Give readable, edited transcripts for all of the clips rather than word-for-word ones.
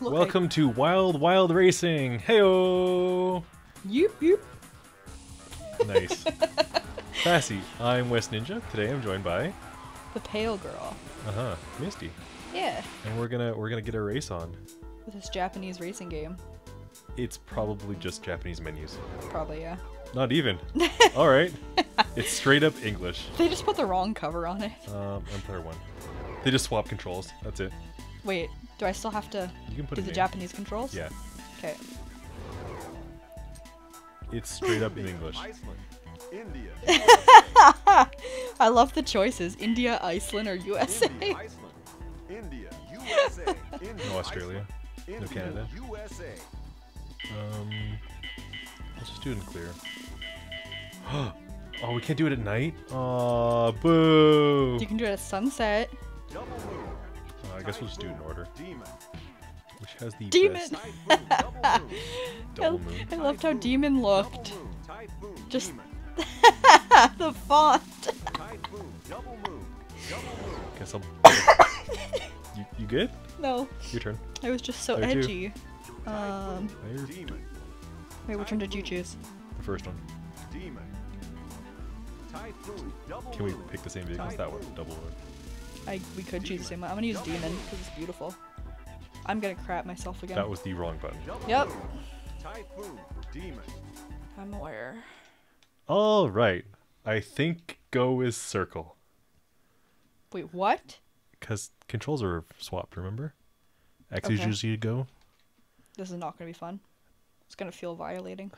Welcome to Wild Wild Racing. Heyo. Yoop yoop. Nice. Sassy. I'm West Ninja. Today I'm joined by The Pale Girl. Misty. Yeah. And we're gonna get a race on with this Japanese racing game. It's probably just Japanese menus. Probably, yeah. Not even. All right. It's straight up English. They just put the wrong cover on it. And player one. They just swap controls. That's it. Wait, do I still have to do the Japanese controls? Yeah. Okay. It's straight up in English. Iceland, India. I love the choices: India, Iceland, or USA. India, Iceland, India, USA. India, no Australia. Iceland, no Canada. India, USA. Let's just do it in clear. Oh, we can't do it at night? Oh, boo! You can do it at sunset. I guess we'll just do it in order. Which has the demon? Best... Double moon. I loved how demon looked. Just... the font. Guess I'll... you good? No. Your turn. I was just so edgy. Wait, which one did you choose? The first one. Can we pick the same vehicle as that one? Double one. We could choose the same one. I'm gonna use demon because it's beautiful. I'm gonna crap myself again. That was the wrong button. Yep. I'm aware. All right. I think go is circle. Wait, what? Because controls are swapped. Remember? X is usually go. This is not gonna be fun. It's gonna feel violating.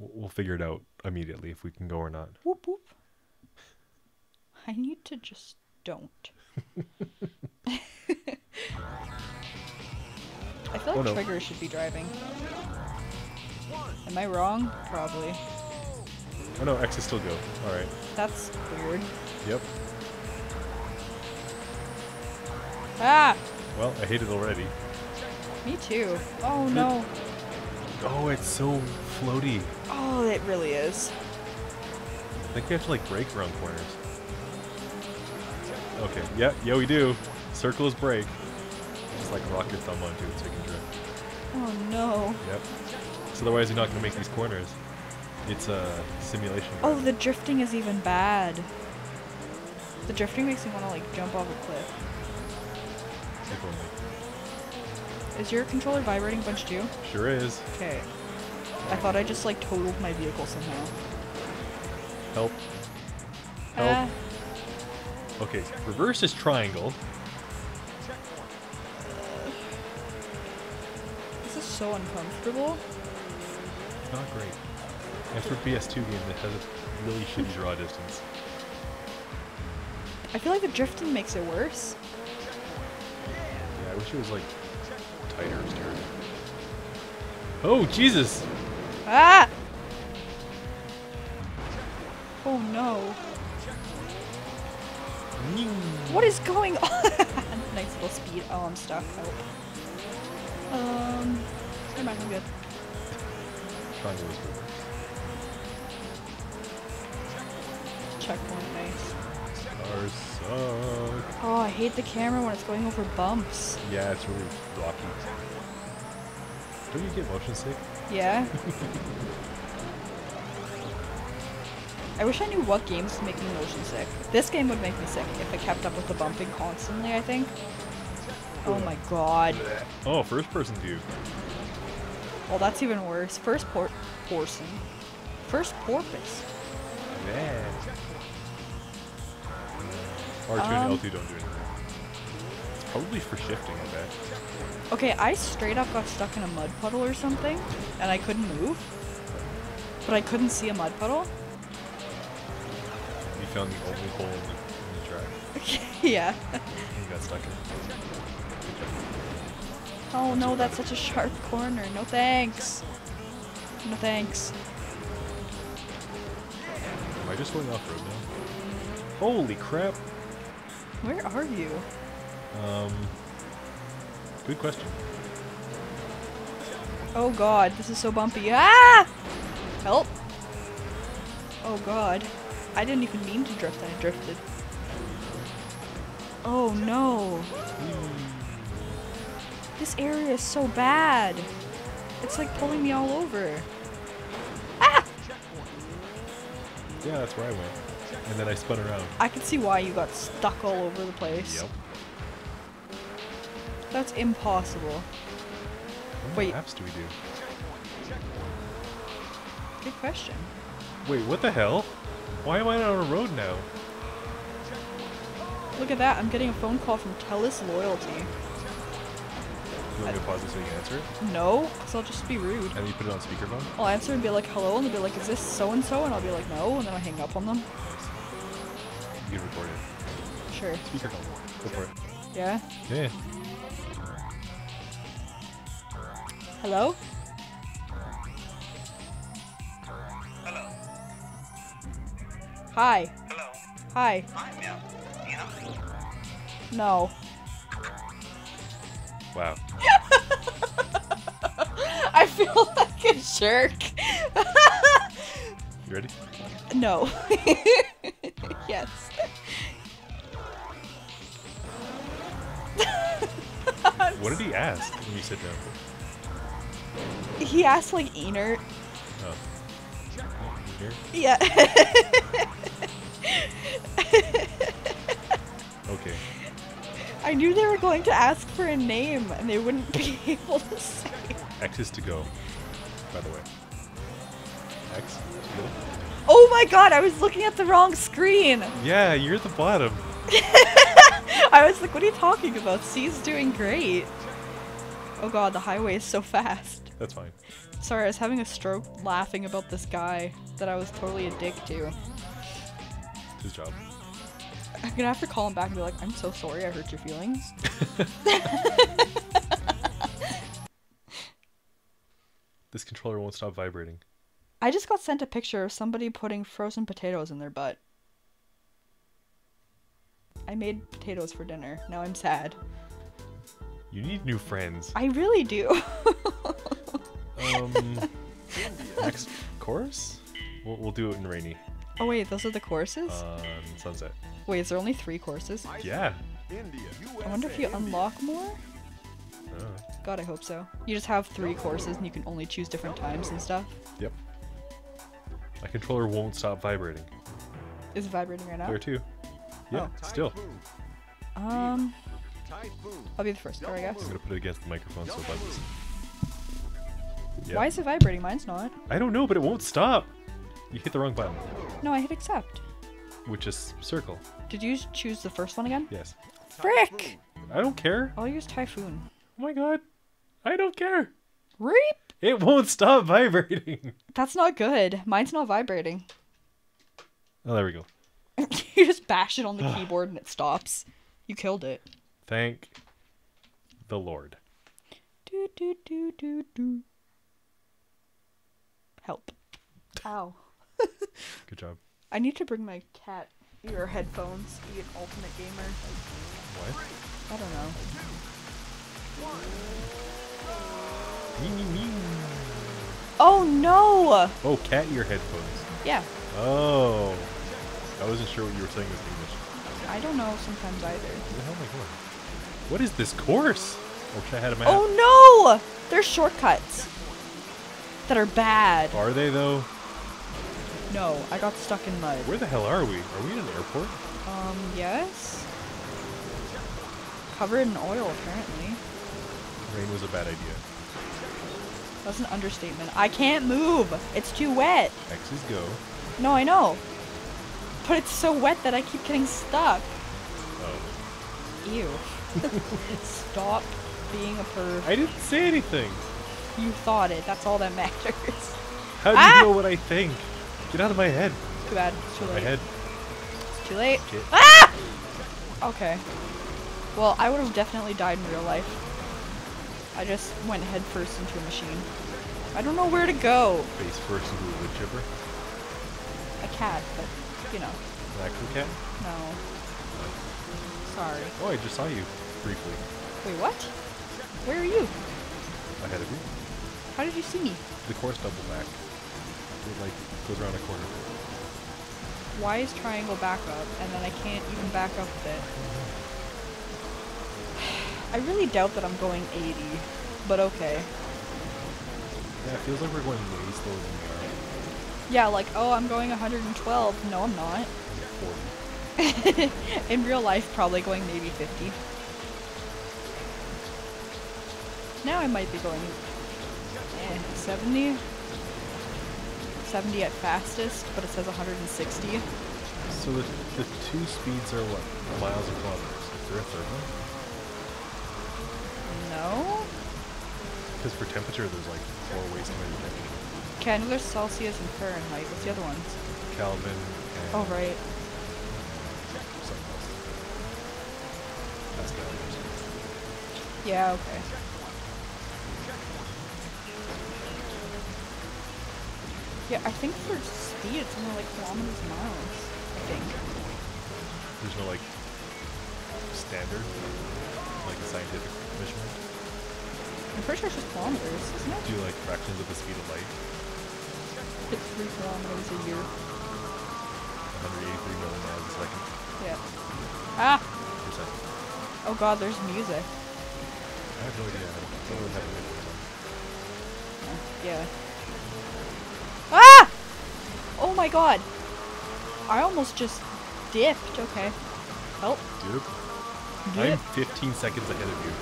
We'll figure it out immediately if we can go or not. Whoop whoop. I need to just don't. I feel like Trigger should be driving. Am I wrong? Probably. Oh no, X is still go. Alright. That's weird. Yep. Ah! Well, I hate it already. Me too. Oh no. Oh, it's so floaty. Oh, it really is. I think we have to like brake around corners. Okay, yeah, we do. Circle is brake. Just like rock your thumb onto it so you can drift. Oh no. Yep. So otherwise you're not gonna make these corners. It's a simulation. Oh, the drifting is even bad. The drifting makes me want to like jump off a cliff. Is your controller vibrating a bunch too? Sure is. Okay. I thought I just like totaled my vehicle somehow. Help. Help. Okay, reverse is triangle. This is so uncomfortable. It's not great. That's for PS2 game that has a really shitty draw distance. I feel like the drifting makes it worse. Yeah, I wish it was like tighter steering. Oh Jesus! Ah! Oh no! What is going on? Nice little speed. Oh, I'm stuck. Help. Never mind, I'm good. Triangle is reversed. Checkpoint, nice. Cars suck. Oh, I hate the camera when it's going over bumps. Yeah, it's really rocky. Don't you get motion sick? Yeah. I wish I knew what games would make me motion sick. This game would make me sick if I kept up with the bumping constantly, I think. Oh my god. Oh, first person view. Well, that's even worse. First porpoise. Man. R2 and L2 don't do anything. It's probably for shifting, I bet. Okay, I straight up got stuck in a mud puddle or something, and I couldn't move. But I couldn't see a mud puddle. Found the only hole in the track. Yeah. You got stuck in it. Oh no, that's such a sharp corner. No thanks. No thanks. Am I just going off road now? Holy crap! Where are you? Good question. Oh god, this is so bumpy. Ah! Help! Oh god. I didn't even mean to drift, and I drifted. Oh no! This area is so bad. It's like pulling me all over. Ah! Yeah, that's where I went. And then I spun around. I can see why you got stuck all over the place. Yep. That's impossible. What Wait. What maps do we do? Good question. Wait, what the hell? Why am I on a road now? Look at that, I'm getting a phone call from Telus Loyalty. You want me to pause this so you can answer it? No, because I'll just be rude. And you put it on speakerphone? I'll answer and be like, hello, and they'll be like, is this so-and-so? And I'll be like, no, and then I'll hang up on them. You can record it. Sure. Speakerphone. Go for it. Yeah? Yeah. Hello? Hello. Hi. Hello. Hi. Hi, ma'am. Do you know me? No. Wow. I feel like a jerk. You ready? No. Yes. What did he ask when you sit down? He asked like Enert. Oh. Enert? Yeah. Okay. I knew they were going to ask for a name and they wouldn't be able to say. X is to go, by the way. X is to go. Oh my god, I was looking at the wrong screen. Yeah, you're at the bottom. I was like, what are you talking about? C's doing great. Oh god, the highway is so fast. That's fine. Sorry, I was having a stroke laughing about this guy that I was totally a dick to. It's his job. I'm gonna have to call him back and be like, I'm so sorry I hurt your feelings. This controller won't stop vibrating. I just got sent a picture of somebody putting frozen potatoes in their butt. I made potatoes for dinner. Now I'm sad. You need new friends. I really do. Next course? We'll do it in rainy. Oh wait, those are the courses? Sunset. Wait, is there only 3 courses? Yeah. I wonder if you unlock more? God, I hope so. You just have 3 courses and you can only choose different times and stuff? Yep. My controller won't stop vibrating. Is it vibrating right now? There too. Yeah, oh. Still. I'll be the first there, I guess. I'm gonna put it against the microphone so it vibrates. Yep. Why is it vibrating? Mine's not. I don't know, but it won't stop. You hit the wrong button. No, I hit accept. Which is circle. Did you choose the first one again? Yes. Frick! I don't care. I'll use typhoon. Oh my god. I don't care. Reap! It won't stop vibrating. That's not good. Mine's not vibrating. Oh, there we go. You just bash it on the keyboard and it stops. You killed it. Thank the Lord. Do, do, do, do, do. Help. Ow. Good job. I need to bring my cat ear headphones, be an ultimate gamer. What? I don't know. Me. Oh no! Oh, cat ear headphones. Yeah. Oh. I wasn't sure what you were saying with English. I don't know sometimes either. Where the hell am I going? What is this course? I wish I had a map. Oh no! There's shortcuts. That are bad. Are they though? No, I got stuck in mud. Where the hell are we? Are we in an airport? Yes. Covered in oil, apparently. Rain was a bad idea. That's an understatement. I can't move! It's too wet! X is go. No, I know. But it's so wet that I keep getting stuck. Oh. Ew. Stop being a perv. I didn't say anything. You thought it. That's all that matters. How do you know what I think? Get out of my head. Too bad. It's too late. My head. It's too late. Shit. Ah! Okay. Well, I would have definitely died in real life. I just went head first into a machine. I don't know where to go. Face first into a wood chipper? A cat, but, you know. An actual cat? No. Sorry. Oh, I just saw you briefly. Wait, what? Where are you? Ahead of you. How did you see me? The course double back. It like goes around a corner. Why is triangle back up and then I can't even back up with it? I really doubt that I'm going 80, but okay. Yeah, it feels like we're going way slower than we are. Yeah, like, oh, I'm going 112. No, I'm not. Yeah, 40. In real life, probably going maybe 50. Now I might be going 70. 70 at fastest, but it says 160. So the two speeds are what? Miles and kilometers. Is there a third one? No. Because for temperature, there's like four ways to measure temperature. Okay, I know there's Celsius and Fahrenheit. What's the other ones? Kelvin and... Oh, right. Something else. That's the other one. Yeah, okay. Yeah, I think for speed, it's more like kilometers and miles, I think. There's no, like, standard, like, scientific measurement? I'm pretty sure it's just kilometers, isn't it? Do, like, fractions of the speed of light? It's 3 kilometers a year. 183 million miles a second. Yeah. Ah! Percent. Oh god, there's music. I have no idea. I don't have any music. Yeah. Ah! Oh my god. I almost just dipped. Okay. Help. Dude. I'm 15 seconds ahead of you.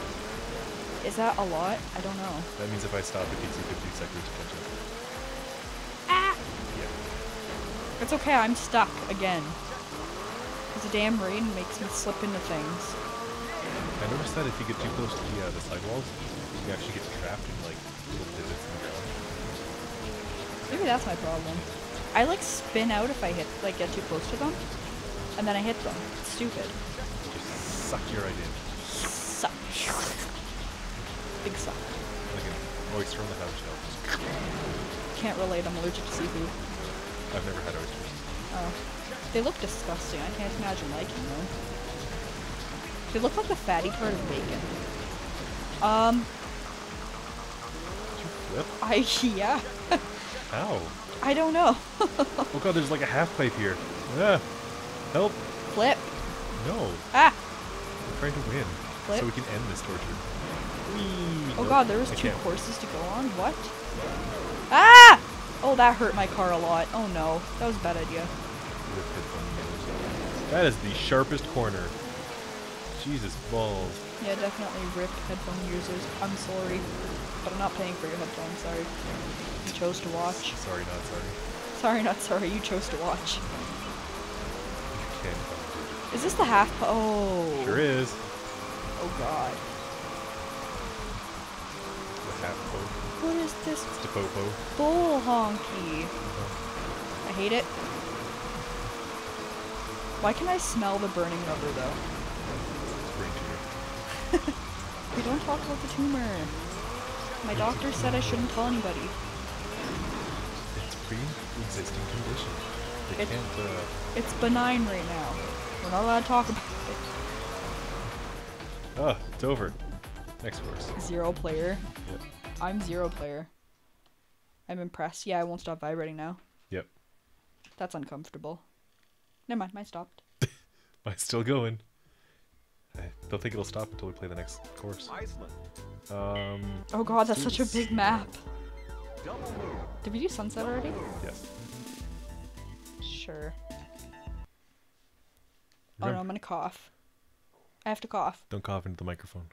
Is that a lot? I don't know. That means if I stop, it takes you 15 seconds to catch up. Ah! Yeah. It's okay. I'm stuck again. Because the damn rain makes me slip into things. I noticed that if you get too close to the sidewalls, you can actually get trapped in like little divots in the ground. Maybe that's my problem. I like spin out if I hit, like, get too close to them, and then I hit them. It's stupid. Just suck your idea. Suck. Big suck. Like an oyster on the house shelf. Can't relate. I'm allergic to seafood. I've never had oysters. Oh, they look disgusting. I can't imagine liking them. They look like the fatty part of bacon. Did you flip? Yeah. How? I don't know. Oh god, there's like a half pipe here. Ah, help. Flip. No. Ah. I'm trying to win. Flip. So we can end this torture. Wee. Oh god, there was two courses to go on. What? Ah! Oh, that hurt my car a lot. Oh no, that was a bad idea. That is the sharpest corner. Jesus balls. Yeah, definitely ripped headphone users. I'm sorry, but I'm not paying for your headphones. Sorry. You chose to watch. Sorry, not sorry. Sorry, not sorry. You chose to watch. Is this the half? Oh. Sure is. Oh god. The half po. What is this? It's the popo. Bull honky. I hate it. Why can I smell the burning rubber though? It's burning tumor. We don't talk about the tumor. My doctor said I shouldn't tell anybody. Pre-existing condition. They can't, it's benign right now. We're not allowed to talk about it. Oh, it's over. Next course. Zero player. Yep. I'm zero player. I'm impressed. Yeah, I won't stop vibrating now. Yep. That's uncomfortable. Never mind, mine stopped. Mine's still going. I don't think it'll stop until we play the next course. Iceland. Oh god, that's such a big map. Did we do sunset already? Yes. Sure. Remember. Oh no, I'm gonna cough. I have to cough. Don't cough into the microphone.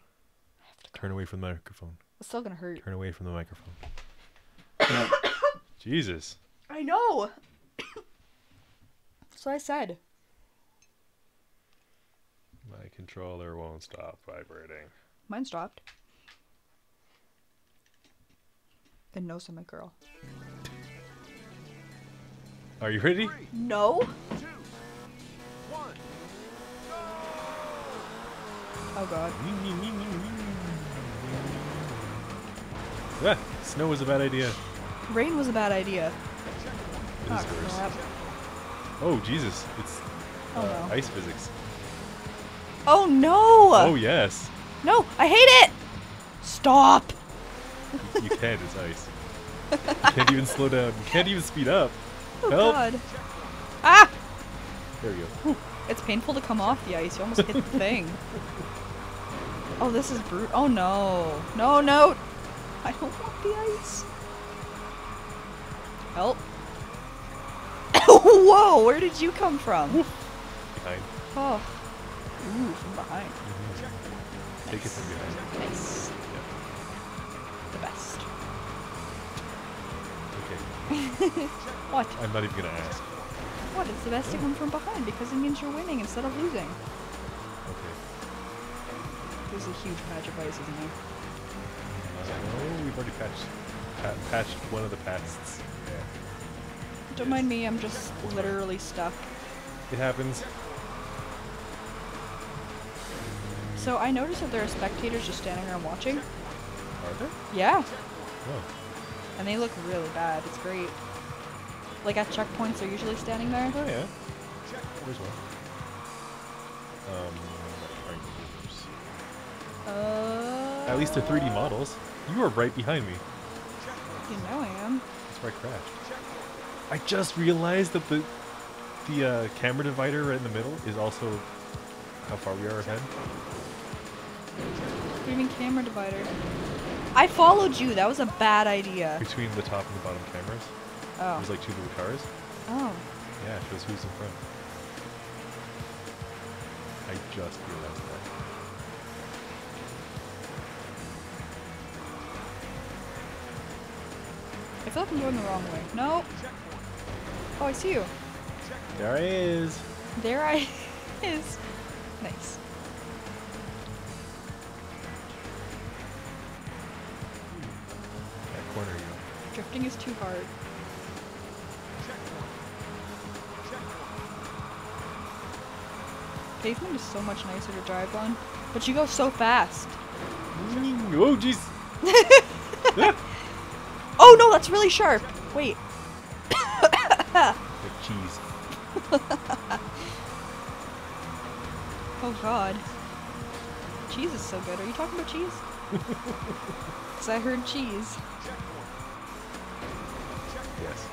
I have to cough. Turn away from the microphone. It's still gonna hurt. Turn away from the microphone. Jesus. I know! That's what I said. My controller won't stop vibrating. Mine stopped. The nose of my girl. Are you ready? No. 2, 1, go! Oh god. Ah, snow was a bad idea. Rain was a bad idea. Oh Jesus, it's no. Ice physics. Oh no! Oh yes. No, I hate it! Stop! You can't, it's ice. You can't even slow down. You can't even speed up. Oh, help. God. Ah! There we go. It's painful to come off the ice. You almost hit the thing. Oh, this is brutal. Oh no. No, no! I don't want the ice. Help. Whoa, where did you come from? Behind. Oh. Ooh, from behind. Mm-hmm. Nice. Take it from behind. Nice. Yeah. The best. Okay. What? I'm not even gonna ask. What? It's the best to come from behind because it means you're winning instead of losing. Okay. There's a huge patch of ice, isn't there? Oh, we've already patched one of the patches. Yeah. Don't mind me, I'm just literally stuck. It happens. So I noticed that there are spectators just standing around watching. Are there? Yeah. Oh. And they look really bad. It's great. Like at checkpoints, they're usually standing there. Oh yeah. There's one. At least they're 3D models. You are right behind me. You know I am. That's where I crashed. I just realized that the camera divider right in the middle is also how far we are ahead. What do you mean camera divider? I followed you. That was a bad idea. Between the top and the bottom cameras. Oh. There's like two little cars. Oh. Yeah, it shows who's in front. I just realized that. I feel like I'm going the wrong way. No. Oh, I see you. There I is. There I is. Nice. That corner, you. Drifting is too hard. Pavement is so much nicer to drive on, but you go so fast. Oh, jeez. Oh no, that's really sharp. Wait. Like cheese. Oh god. Cheese is so good. Are you talking about cheese? Because I heard cheese. Yes.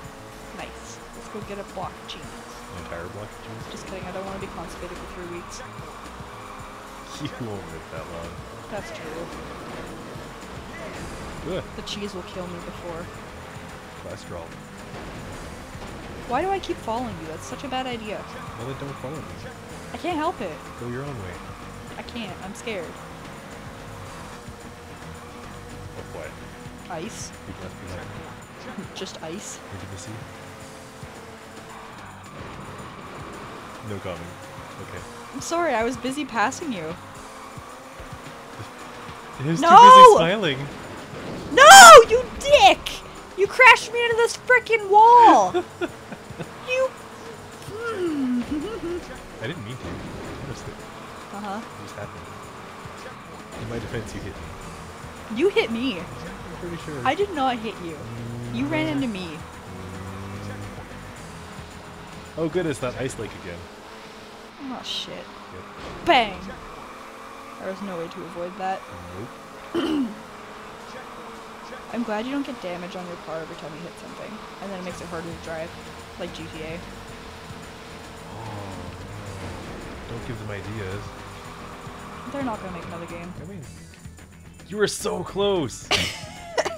Nice. Let's go get a block of cheese. An entire block of cheese? Just kidding. I don't want to be constipated for 3 weeks. You won't live that long. That's true. Good. The cheese will kill me before. Cholesterol. Why do I keep following you? That's such a bad idea. Well, then don't follow me. I can't help it. Go your own way. I can't. I'm scared. Of what? Ice. You've left behind. Just ice. Intimacy. No comment. Okay. I'm sorry. I was busy passing you. It was no! Too busy smiling. No, you dick! You crashed me into this frickin' wall! You... I didn't mean to. I noticed it. Uh-huh. It just happened. In my defense, you hit me. You hit me? I'm pretty sure. I did not hit you. You ran into me. Oh goodness, that ice lake again. Oh shit. Yep. Bang! There was no way to avoid that. Nope. I'm glad you don't get damage on your car every time you hit something, and then it makes it harder to drive, like GTA. Oh, don't give them ideas. They're not gonna make another game. I mean, you were so close.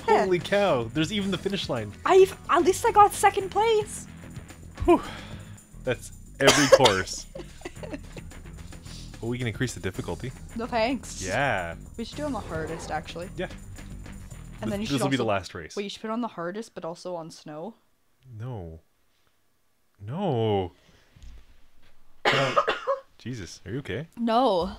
Holy cow! There's even the finish line. At least I got second place. Whew. That's every course. Well, we can increase the difficulty. No thanks. Yeah. We should do them the hardest, actually. Yeah. And then you should. This will be the last race. Wait, you should put it on the hardest, but also on snow. No. No. Jesus, are you okay? No,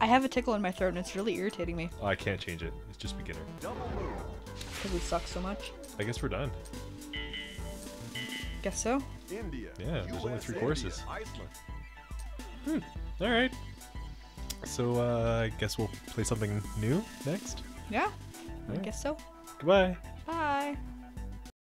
I have a tickle in my throat and it's really irritating me. Oh, I can't change it. It's just beginner. Because we suck so much. I guess we're done. Guess so. India. Yeah, there's only 3 courses. Iceland. Hmm. All right. So I guess we'll play something new next. Yeah. I guess so. Goodbye. Bye.